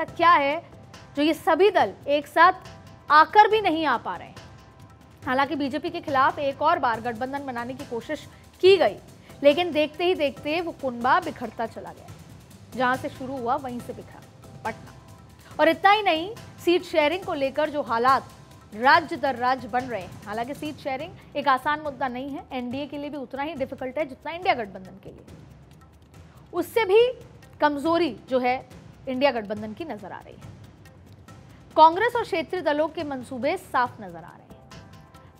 ऐसा क्या है जो ये सभी दल एक साथ आकर भी नहीं आ पा रहे हैं। हालांकि बीजेपी के खिलाफ एक और बार गठबंधन बनाने की कोशिश की गई, लेकिन देखते ही देखते वो कुनबा बिखरता चला गया, जहां से शुरू हुआ वहीं से बिखरा पटना। और इतना ही नहीं, सीट शेयरिंग को लेकर जो हालात राज्य दर राज्य बन रहे हैं, हालांकि सीट शेयरिंग एक आसान मुद्दा नहीं है, एनडीए के लिए भी उतना ही डिफिकल्ट है जितना इंडिया गठबंधन के लिए। उससे भी कमजोरी जो है इंडिया गठबंधन की नजर आ रही है। कांग्रेस और क्षेत्रीय दलों के मंसूबे साफ नजर आ रहे हैं।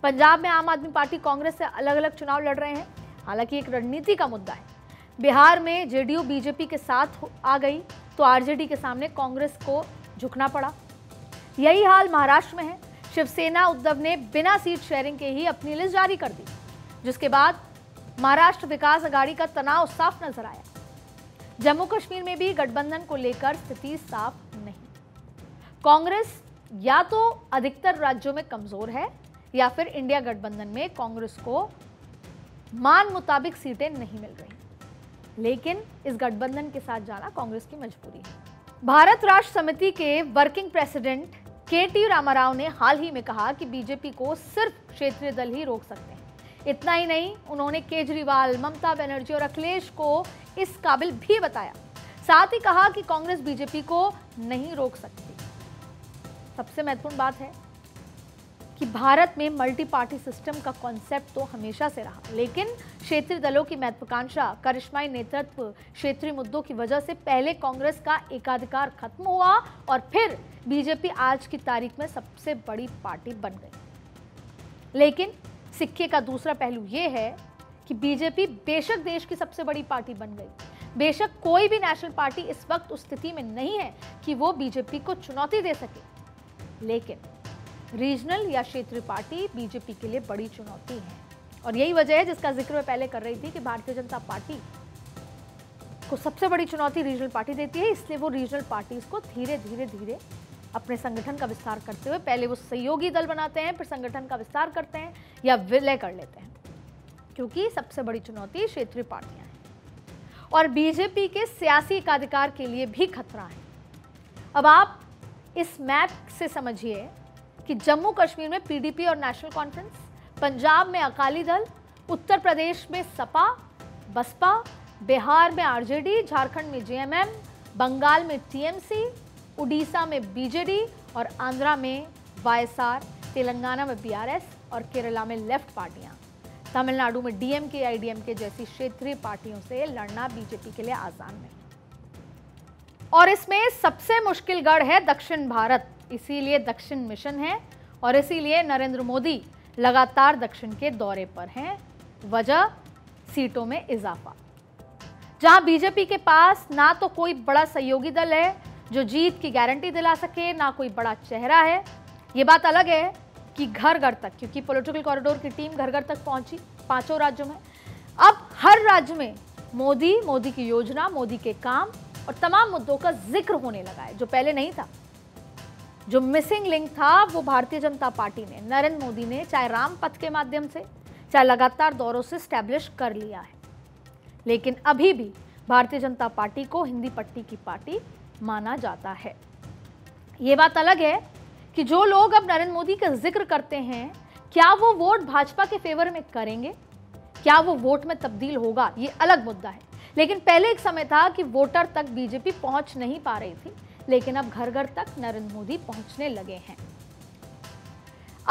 पंजाब में आम आदमी पार्टी कांग्रेस से अलग अलग चुनाव लड़ रहे हैं, हालांकि एक रणनीति का मुद्दा है। बिहार में जेडीयू बीजेपी के साथ आ गई तो आरजेडी के सामने कांग्रेस को झुकना पड़ा। यही हाल महाराष्ट्र में है। शिवसेना उद्धव ने बिना सीट शेयरिंग के ही अपनी लिस्ट जारी कर दी, जिसके बाद महाराष्ट्र विकास अघाड़ी का तनाव साफ नजर आया। जम्मू कश्मीर में भी गठबंधन को लेकर स्थिति साफ नहीं। कांग्रेस या तो अधिकतर राज्यों में कमजोर है या फिर इंडिया गठबंधन में कांग्रेस को मान मुताबिक सीटें नहीं मिल रही, लेकिन इस गठबंधन के साथ जाना कांग्रेस की मजबूरी है। भारत राष्ट्र समिति के वर्किंग प्रेसिडेंट KT रामाराव ने हाल ही में कहा कि बीजेपी को सिर्फ क्षेत्रीय दल ही रोक सकते हैं। इतना ही नहीं, उन्होंने केजरीवाल, ममता बनर्जी और अखिलेश को इस काबिल भी बताया। साथ ही कहा कि कांग्रेस बीजेपी को नहीं रोक सकती। सबसे महत्वपूर्ण बात है कि भारत में मल्टी पार्टी सिस्टम का कॉन्सेप्ट तो हमेशा से रहा, लेकिन क्षेत्रीय दलों की महत्वाकांक्षा, करिश्माई नेतृत्व, क्षेत्रीय मुद्दों की वजह से पहले कांग्रेस का एकाधिकार खत्म हुआ और फिर बीजेपी आज की तारीख में सबसे बड़ी पार्टी बन गई। लेकिन सिक्के का दूसरा पहलू ये है कि बीजेपी बेशक देश की सबसे बड़ी पार्टी बन गई, बेशक कोई भी नेशनल पार्टी इस वक्त उस स्थिति में नहीं है कि वो बीजेपी को चुनौती दे सके, लेकिन रीजनल या क्षेत्रीय पार्टी बीजेपी के लिए बड़ी चुनौती है। और यही वजह है जिसका जिक्र मैं पहले कर रही थी कि भारतीय जनता पार्टी को सबसे बड़ी चुनौती रीजनल पार्टी देती है, इसलिए वो रीजनल पार्टीज को धीरे धीरे धीरे अपने संगठन का विस्तार करते हुए पहले वो सहयोगी दल बनाते हैं, फिर संगठन का विस्तार करते हैं या विलय कर लेते हैं, क्योंकि सबसे बड़ी चुनौती क्षेत्रीय पार्टियां हैं और बीजेपी के सियासी एकाधिकार के लिए भी खतरा है। अब आप इस मैप से समझिए कि जम्मू कश्मीर में पीडीपी और नेशनल कॉन्फ्रेंस, पंजाब में अकाली दल, उत्तर प्रदेश में सपा बसपा, बिहार में आरजेडी, झारखंड में जेएमएम, बंगाल में टीएमसी, उड़ीसा में बीजेडी और आंध्रा में वाईएसआर, तेलंगाना में बीआरएस और केरला में लेफ्ट पार्टियां, तमिलनाडु में डीएमके आईडीएमके जैसी क्षेत्रीय पार्टियों से लड़ना बीजेपी के लिए आसान नहीं। और इसमें सबसे मुश्किल गढ़ है दक्षिण भारत, इसीलिए दक्षिण मिशन है और इसीलिए नरेंद्र मोदी लगातार दक्षिण के दौरे पर हैं। वजह, सीटों में इजाफा। जहां बीजेपी के पास ना तो कोई बड़ा सहयोगी दल है जो जीत की गारंटी दिला सके, ना कोई बड़ा चेहरा है। ये बात अलग है कि घर घर तक, क्योंकि पॉलिटिकल कॉरिडोर की टीम घर घर तक पहुंची पांचों राज्यों में। अब हर राज्य में मोदी, मोदी की योजना, मोदी के काम और तमाम मुद्दों का जिक्र होने लगा है, जो पहले नहीं था। जो मिसिंग लिंक था वो भारतीय जनता पार्टी ने, नरेंद्र मोदी ने चाहे रामपथ के माध्यम से, चाहे लगातार दौरों से स्टैब्लिश कर लिया है, लेकिन अभी भी भारतीय जनता पार्टी को हिंदी पट्टी की पार्टी माना जाता है। ये बात अलग है कि जो लोग अब नरेंद्र मोदी का जिक्र करते हैं, क्या वो वोट भाजपा के फेवर में करेंगे, क्या वो वोट में तब्दील होगा, ये अलग मुद्दा है। लेकिन पहले एक समय था कि वोटर तक बीजेपी पहुंच नहीं पा रही थी, लेकिन अब घर घर तक नरेंद्र मोदी पहुंचने लगे हैं।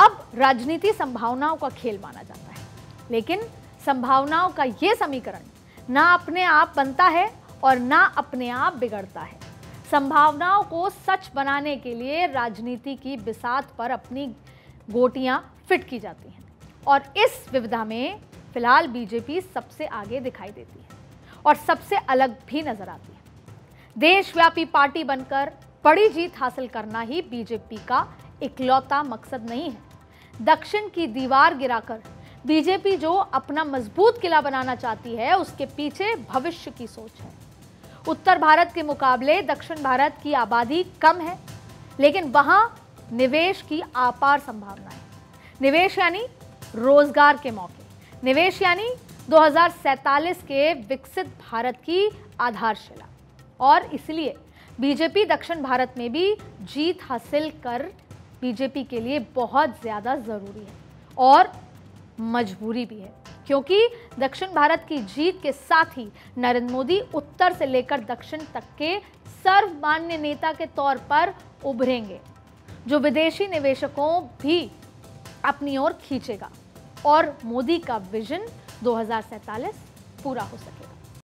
अब राजनीति संभावनाओं का खेल माना जाता है, लेकिन संभावनाओं का यह समीकरण ना अपने आप बनता है और ना अपने आप बिगड़ता है। संभावनाओं को सच बनाने के लिए राजनीति की बिसात पर अपनी गोटियां फिट की जाती हैं और इस विविधता में फिलहाल बीजेपी सबसे आगे दिखाई देती है और सबसे अलग भी नजर आती है। देशव्यापी पार्टी बनकर बड़ी जीत हासिल करना ही बीजेपी का इकलौता मकसद नहीं है। दक्षिण की दीवार गिराकर बीजेपी जो अपना मजबूत किला बनाना चाहती है, उसके पीछे भविष्य की सोच है। उत्तर भारत के मुकाबले दक्षिण भारत की आबादी कम है, लेकिन वहां निवेश की अपार संभावना है। निवेश यानी रोजगार के मौके, निवेश यानी 2047 के विकसित भारत की आधारशिला। और इसलिए बीजेपी दक्षिण भारत में भी जीत हासिल कर बीजेपी के लिए बहुत ज़्यादा ज़रूरी है और मजबूरी भी है, क्योंकि दक्षिण भारत की जीत के साथ ही नरेंद्र मोदी उत्तर से लेकर दक्षिण तक के सर्वमान्य नेता के तौर पर उभरेंगे, जो विदेशी निवेशकों भी अपनी ओर खींचेगा और मोदी का विजन 2047 पूरा हो सकेगा।